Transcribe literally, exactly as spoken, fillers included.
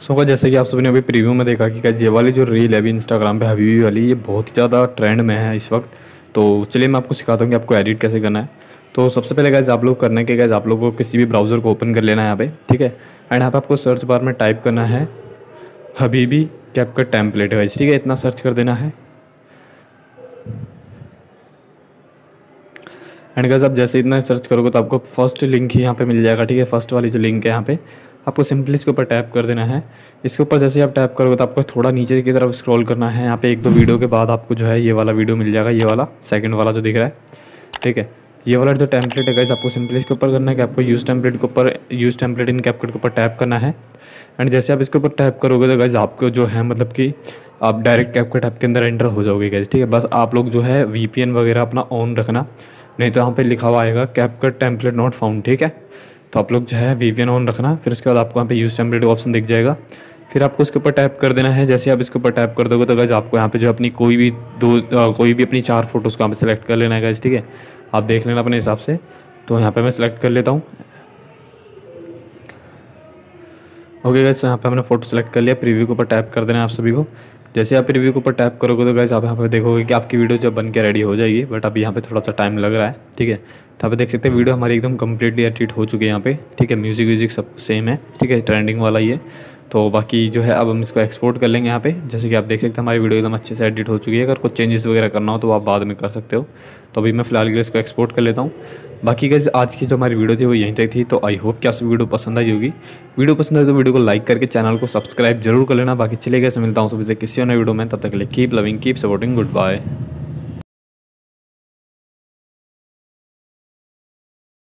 सो so, जैसे कि आप सबने अभी प्रीव्यू में देखा कि ये वाली जो रील है अभी इंस्टाग्राम पे हबीबी वाली, ये बहुत ही ज़्यादा ट्रेंड में है इस वक्त। तो चलिए मैं आपको सिखाता हूँ कि आपको एडिट कैसे करना है। तो सबसे पहले गाइस आप लोग करने के गाइस आप लोग को किसी भी ब्राउज़र को ओपन कर लेना है यहाँ पे, ठीक है। एंड यहाँ पे आपको सर्च बार में टाइप करना है हबीबी कैपकट टेम्पलेट गाइस, ठीक है। इतना सर्च कर देना है। एंड गाइस आप जैसे इतना सर्च करोगे तो आपको फर्स्ट लिंक ही यहाँ पे मिल जाएगा, ठीक है। फर्स्ट वाली जो लिंक है यहाँ पे आपको सिंपली इसके ऊपर टैप कर देना है। इसके ऊपर जैसे आप टैप करोगे तो आपको थोड़ा नीचे की तरफ स्क्रॉल करना है। यहाँ पे एक दो वीडियो के बाद आपको जो है ये वाला वीडियो मिल जाएगा, ये वाला सेकंड वाला जो दिख रहा है, ठीक है। ये वाला जो टेम्पलेट है गाइस आपको सिंपली इसके ऊपर करना है कि आपको यूज़ टेम्पलेट के ऊपर यूज़ टेम्पलेट इन कैपकट के ऊपर टैप करना है। एंड जैसे आप इसके ऊपर टैप करोगे तो गाइस आपको जो है मतलब कि आप डायरेक्ट कैपकट ऐप के अंदर एंटर हो जाओगे गाइस, ठीक है। बस आप लोग जो है वीपीएन वगैरह अपना ऑन रखना, नहीं तो यहाँ पे लिखा हुआ आएगा कैपकट टेम्पलेट नॉट फाउंड, ठीक है। तो आप लोग जो है वीपीएन ऑन रखना। फिर उसके बाद आपको यहाँ पे यूज़ टेम्पलेट ऑप्शन दिख जाएगा, फिर आपको उसके ऊपर टैप कर देना है। जैसे आप इसके ऊपर टैप कर दोगे तो गाइस आपको यहाँ पे जो अपनी कोई भी दो आ, कोई भी अपनी चार फोटोज़ को यहाँ पे सिलेक्ट कर लेना है गाइस, ठीक है। आप देख लेना अपने हिसाब से। तो यहाँ पे मैं सिलेक्ट कर लेता हूँ। ओके गाइस, यहाँ पे हमने फोटो सेलेक्ट कर लिया। प्रीव्यू के ऊपर टैप कर देना है आप सभी को। जैसे आप रिव्यू के ऊपर टैप करोगे तो गाइस आप यहाँ पे देखोगे कि आपकी वीडियो जब बन के रेडी हो जाएगी, बट अभी यहाँ पे थोड़ा सा टाइम लग रहा है, ठीक है। तो आप देख सकते हैं वीडियो हमारी एकदम कम्प्लीटली एडिट हो चुकी है यहाँ पे, ठीक है। म्यूजिक व्यूजिक सब सेम है, ठीक है। ट्रेंडिंग वाला ये तो बाकी जो है अब हम इसको एक्सपोर्ट कर लेंगे यहाँ पे। जैसे कि आप देख सकते हैं हमारी वीडियो एकदम अच्छे से एडिट हो चुकी है। अगर कुछ चेंजेस वगैरह करना हो तो आप बाद में कर सकते हो। तो अभी मैं फिलहाल के लिए इसको एक्सपोर्ट कर लेता हूँ। बाकी गाइस आज की जो हमारी वीडियो थी वो यहीं तक थी। तो आई होप कि आपको वीडियो पसंद आई होगी। वीडियो पसंद आए तो वीडियो को लाइक करके चैनल को सब्सक्राइब जरूर कर लेना। बाकी चले गए, मिलता हूँ सबसे किसी और नए वीडियो में। तब तक के लिए keep loving, keep supporting, good bye.